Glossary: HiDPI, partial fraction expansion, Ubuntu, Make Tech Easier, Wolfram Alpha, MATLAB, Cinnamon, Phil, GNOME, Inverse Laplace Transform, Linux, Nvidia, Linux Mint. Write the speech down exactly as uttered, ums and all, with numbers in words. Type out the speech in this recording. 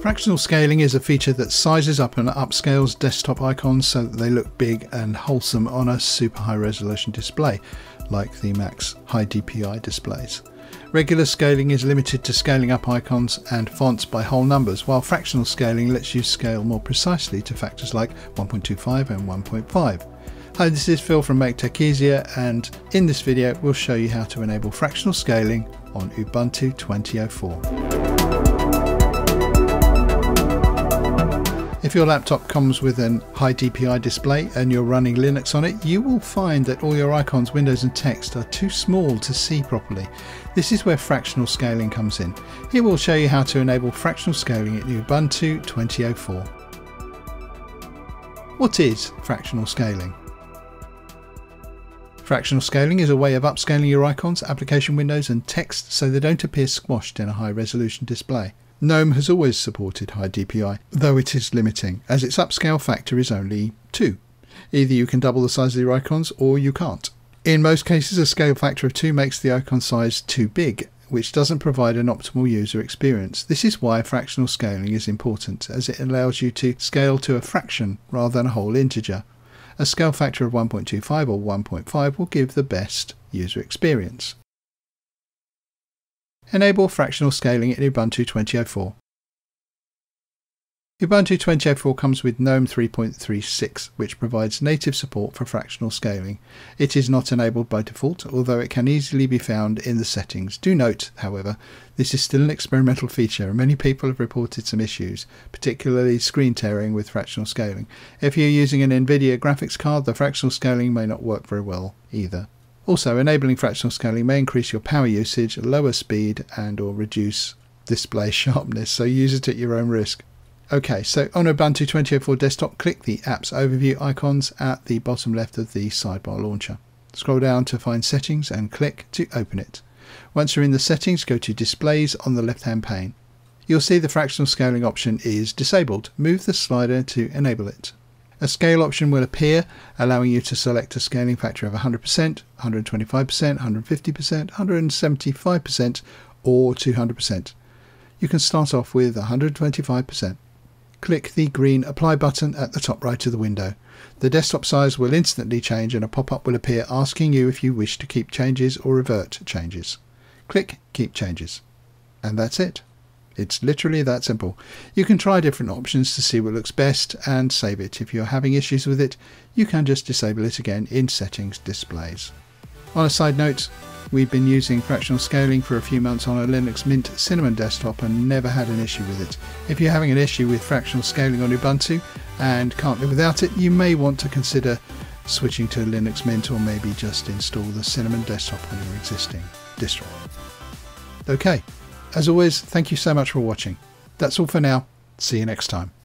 Fractional scaling is a feature that sizes up and upscales desktop icons so that they look big and wholesome on a super high resolution display, like the Mac's high D P I displays. Regular scaling is limited to scaling up icons and fonts by whole numbers, while fractional scaling lets you scale more precisely to factors like one point two five and one point five. Hi, this is Phil from Make Tech Easier, and in this video we'll show you how to enable fractional scaling on Ubuntu twenty oh four. If your laptop comes with an high D P I display and you're running Linux on it, you will find that all your icons, windows and text are too small to see properly. This is where fractional scaling comes in. Here we'll show you how to enable fractional scaling at Ubuntu twenty oh four. What is fractional scaling? Fractional scaling is a way of upscaling your icons, application windows and text so they don't appear squashed in a high resolution display. GNOME has always supported high D P I, though it is limiting, as its upscale factor is only two. Either you can double the size of your icons or you can't. In most cases, a scale factor of two makes the icon size too big, which doesn't provide an optimal user experience. This is why fractional scaling is important, as it allows you to scale to a fraction rather than a whole integer. A scale factor of one point two five or one point five will give the best user experience. Enable fractional scaling in Ubuntu twenty oh four. Ubuntu twenty oh four comes with GNOME three point three six, which provides native support for fractional scaling. It is not enabled by default, although it can easily be found in the settings. Do note, however, this is still an experimental feature and many people have reported some issues, particularly screen tearing with fractional scaling. If you're using an Nvidia graphics card, the fractional scaling may not work very well either. Also, enabling fractional scaling may increase your power usage, lower speed and or reduce display sharpness, so use it at your own risk. Okay, so on Ubuntu twenty oh four desktop, click the Apps Overview icons at the bottom left of the sidebar launcher. Scroll down to find Settings and click to open it. Once you're in the settings, go to Displays on the left-hand pane. You'll see the fractional scaling option is disabled. Move the slider to enable it. A scale option will appear, allowing you to select a scaling factor of one hundred percent, one hundred twenty-five percent, one hundred fifty percent, one hundred seventy-five percent or two hundred percent. You can start off with one hundred twenty-five percent. Click the green Apply button at the top right of the window. The desktop size will instantly change and a pop-up will appear asking you if you wish to keep changes or revert changes. Click Keep Changes. And that's it. It's literally that simple. You can try different options to see what looks best and save it. If you're having issues with it, you can just disable it again in Settings Displays. On a side note, we've been using fractional scaling for a few months on a Linux Mint Cinnamon desktop and never had an issue with it. If you're having an issue with fractional scaling on Ubuntu and can't live without it, you may want to consider switching to Linux Mint or maybe just install the Cinnamon desktop on your existing distro. Okay, as always, thank you so much for watching. That's all for now. See you next time.